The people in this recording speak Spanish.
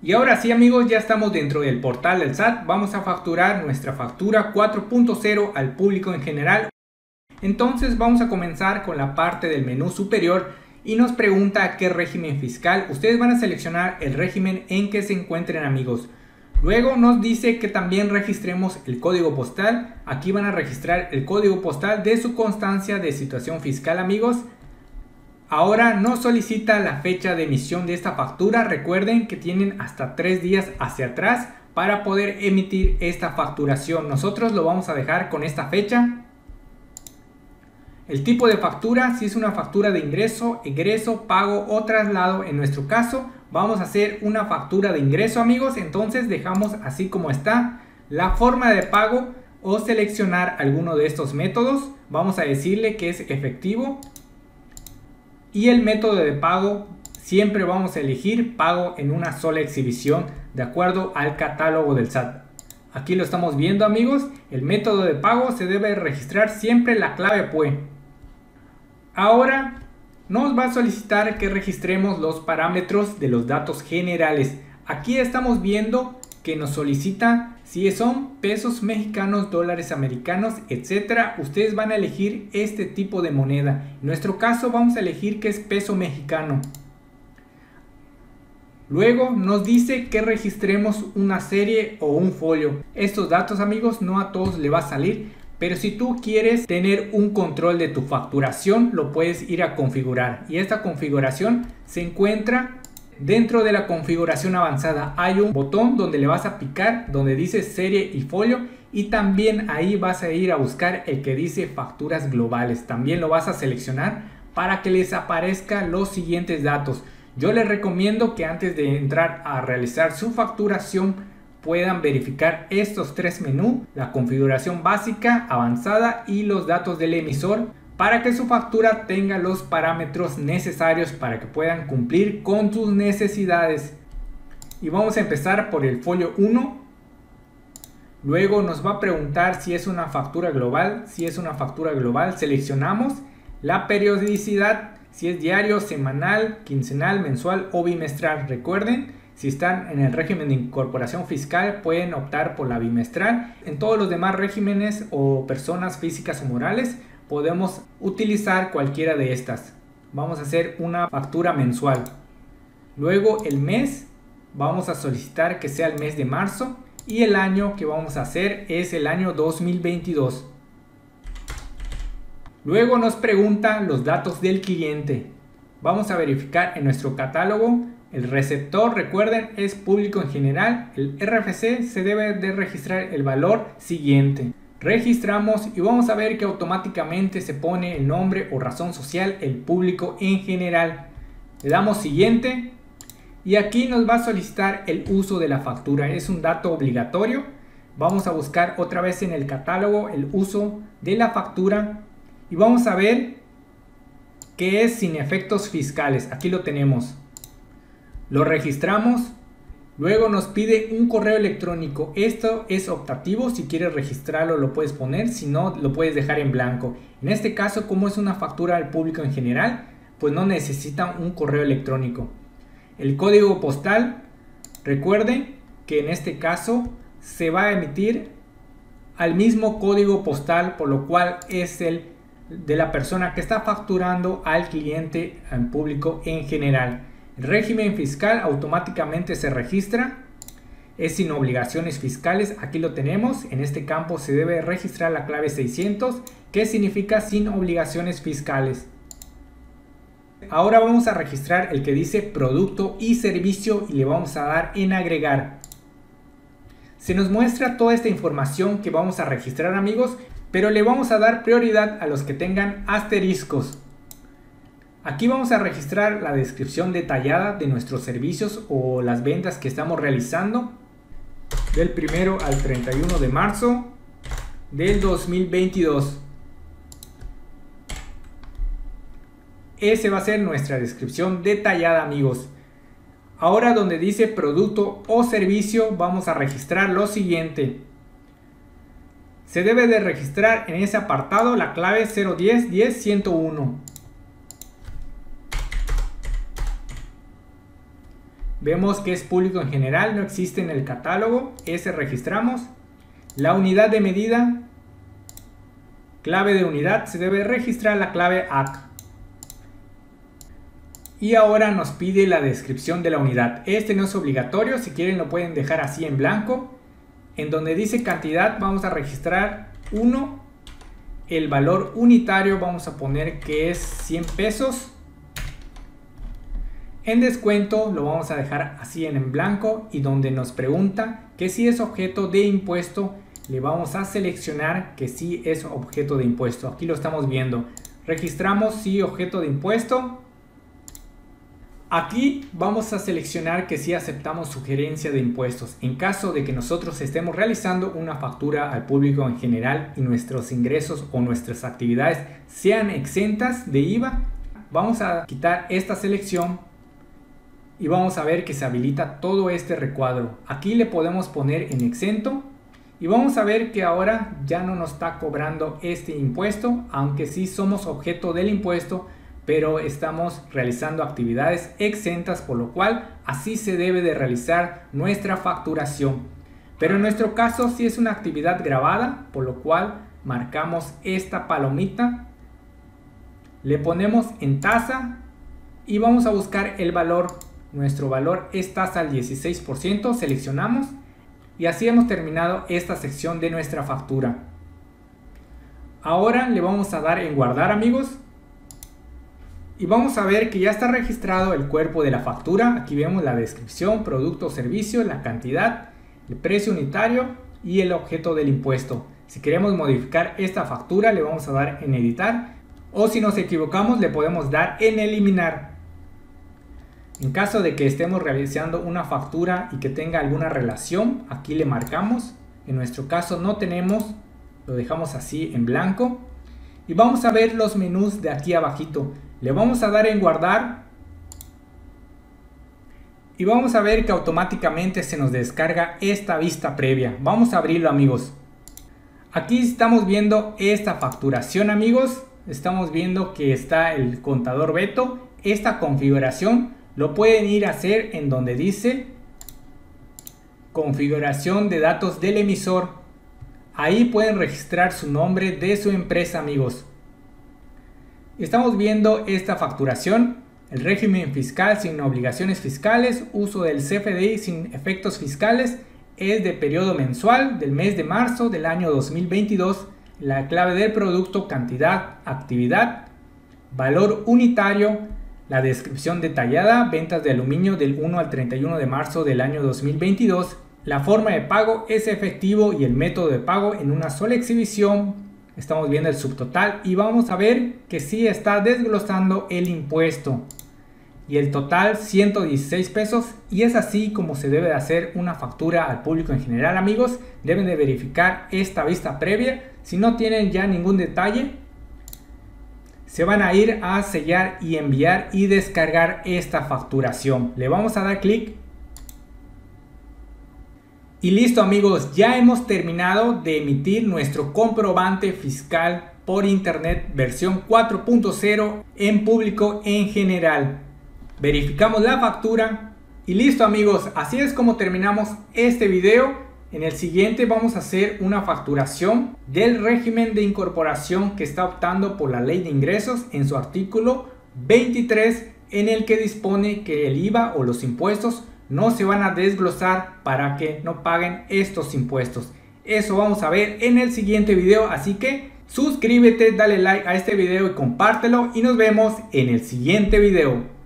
Y ahora sí, amigos, ya estamos dentro del portal del SAT. Vamos a facturar nuestra factura 4.0 al público en general. Entonces vamos a comenzar con la parte del menú superior y nos pregunta a qué régimen fiscal. Ustedes van a seleccionar el régimen en que se encuentren, amigos. Luego nos dice que también registremos el código postal. Aquí van a registrar el código postal de su constancia de situación fiscal, amigos. Ahora nos solicita la fecha de emisión de esta factura. Recuerden que tienen hasta 3 días hacia atrás para poder emitir esta facturación. Nosotros lo vamos a dejar con esta fecha. El tipo de factura, si es una factura de ingreso, egreso, pago o traslado, en nuestro caso vamos a hacer una factura de ingreso, amigos. Entonces dejamos así como está. La forma de pago, o seleccionar alguno de estos métodos. Vamos a decirle que es efectivo. Y el método de pago, siempre vamos a elegir pago en una sola exhibición de acuerdo al catálogo del SAT. Aquí lo estamos viendo, amigos. El método de pago se debe registrar siempre la clave PUE. Ahora nos va a solicitar que registremos los parámetros de los datos generales. Aquí estamos viendo que nos solicita si son pesos mexicanos, dólares americanos, etcétera. Ustedes van a elegir este tipo de moneda. En nuestro caso vamos a elegir que es peso mexicano. Luego nos dice que registremos una serie o un folio. Estos datos, amigos, no a todos le va a salir, pero si tú quieres tener un control de tu facturación, lo puedes ir a configurar. Y esta configuración se encuentra dentro de la configuración avanzada. Hay un botón donde le vas a picar, donde dice serie y folio, y también ahí vas a ir a buscar el que dice facturas globales. También lo vas a seleccionar para que les aparezcan los siguientes datos. Yo les recomiendo que antes de entrar a realizar su facturación puedan verificar estos 3 menús: la configuración básica, avanzada y los datos del emisor, para que su factura tenga los parámetros necesarios para que puedan cumplir con sus necesidades. Y vamos a empezar por el folio 1. Luego nos va a preguntar si es una factura global. Si es una factura global, seleccionamos la periodicidad, si es diario, semanal, quincenal, mensual o bimestral. Recuerden, si están en el régimen de incorporación fiscal pueden optar por la bimestral. En todos los demás regímenes o personas físicas o morales podemos utilizar cualquiera de estas. Vamos a hacer una factura mensual. Luego el mes, vamos a solicitar que sea el mes de marzo, y el año que vamos a hacer es el año 2022. Luego nos pregunta los datos del cliente. Vamos a verificar en nuestro catálogo. El receptor, recuerden, es público en general. El RFC se debe de registrar el valor siguiente. Registramos y vamos a ver que automáticamente se pone el nombre o razón social, el público en general. Le damos siguiente y aquí nos va a solicitar el uso de la factura. Es un dato obligatorio. Vamos a buscar otra vez en el catálogo el uso de la factura y vamos a ver que es sin efectos fiscales. Aquí lo tenemos. Lo registramos. Luego nos pide un correo electrónico. Esto es optativo. Si quieres registrarlo lo puedes poner. Si no, lo puedes dejar en blanco. En este caso, como es una factura al público en general, pues no necesita un correo electrónico. El código postal. Recuerden que en este caso se va a emitir al mismo código postal, por lo cual es el de la persona que está facturando al cliente, al público en general. El régimen fiscal automáticamente se registra, es sin obligaciones fiscales. Aquí lo tenemos. En este campo se debe registrar la clave 600, que significa sin obligaciones fiscales. Ahora vamos a registrar el que dice producto y servicio y le vamos a dar en agregar. Se nos muestra toda esta información que vamos a registrar, amigos, pero le vamos a dar prioridad a los que tengan asteriscos. Aquí vamos a registrar la descripción detallada de nuestros servicios o las ventas que estamos realizando del 1 al 31 de marzo del 2022. Ese va a ser nuestra descripción detallada, amigos. Ahora, donde dice producto o servicio, vamos a registrar lo siguiente. Se debe de registrar en ese apartado la clave 010-10-101. Vemos que es público en general, no existe en el catálogo, ese registramos. La unidad de medida, clave de unidad, se debe registrar la clave AC. Y ahora nos pide la descripción de la unidad. Este no es obligatorio, si quieren lo pueden dejar así en blanco. En donde dice cantidad vamos a registrar 1. El valor unitario vamos a poner que es 100 pesos. En descuento lo vamos a dejar así en blanco, y donde nos pregunta que si es objeto de impuesto, le vamos a seleccionar que sí es objeto de impuesto. Aquí lo estamos viendo. Registramos sí objeto de impuesto. Aquí vamos a seleccionar que sí aceptamos sugerencia de impuestos. En caso de que nosotros estemos realizando una factura al público en general y nuestros ingresos o nuestras actividades sean exentas de IVA, vamos a quitar esta selección. Y vamos a ver que se habilita todo este recuadro. Aquí le podemos poner en exento. Y vamos a ver que ahora ya no nos está cobrando este impuesto. Aunque sí somos objeto del impuesto, pero estamos realizando actividades exentas, por lo cual así se debe de realizar nuestra facturación. Pero en nuestro caso sí es una actividad gravada, por lo cual marcamos esta palomita. Le ponemos en tasa. Y vamos a buscar el valor. Nuestro valor es tasa al 16%, seleccionamos y así hemos terminado esta sección de nuestra factura. Ahora le vamos a dar en guardar, amigos, y vamos a ver que ya está registrado el cuerpo de la factura. Aquí vemos la descripción, producto o servicio, la cantidad, el precio unitario y el objeto del impuesto. Si queremos modificar esta factura le vamos a dar en editar, o si nos equivocamos le podemos dar en eliminar. En caso de que estemos realizando una factura y que tenga alguna relación, aquí le marcamos. En nuestro caso no tenemos, lo dejamos así en blanco. Y vamos a ver los menús de aquí abajito. Le vamos a dar en guardar. Y vamos a ver que automáticamente se nos descarga esta vista previa. Vamos a abrirlo, amigos. Aquí estamos viendo esta facturación, amigos. Estamos viendo que está el contador Beto. Esta configuración lo pueden ir a hacer en donde dice configuración de datos del emisor. Ahí pueden registrar su nombre de su empresa, amigos. Estamos viendo esta facturación, el régimen fiscal sin obligaciones fiscales, uso del CFDI sin efectos fiscales, es de periodo mensual del mes de marzo del año 2022, la clave del producto, cantidad, actividad, valor unitario. La descripción detallada, ventas de aluminio del 1 al 31 de marzo del año 2022. La forma de pago es efectivo y el método de pago en una sola exhibición. Estamos viendo el subtotal y vamos a ver que sí está desglosando el impuesto. Y el total 116 pesos. Y es así como se debe de hacer una factura al público en general, amigos. Deben de verificar esta vista previa. Si no tienen ya ningún detalle, se van a ir a sellar y enviar y descargar esta facturación. Le vamos a dar clic. Y listo, amigos, ya hemos terminado de emitir nuestro comprobante fiscal por internet versión 4.0 en público en general. Verificamos la factura y listo, amigos, así es como terminamos este video. En el siguiente vamos a hacer una facturación del régimen de incorporación que está optando por la Ley de Ingresos en su artículo 23, en el que dispone que el IVA o los impuestos no se van a desglosar para que no paguen estos impuestos. Eso vamos a ver en el siguiente video, así que suscríbete, dale like a este video y compártelo, y nos vemos en el siguiente video.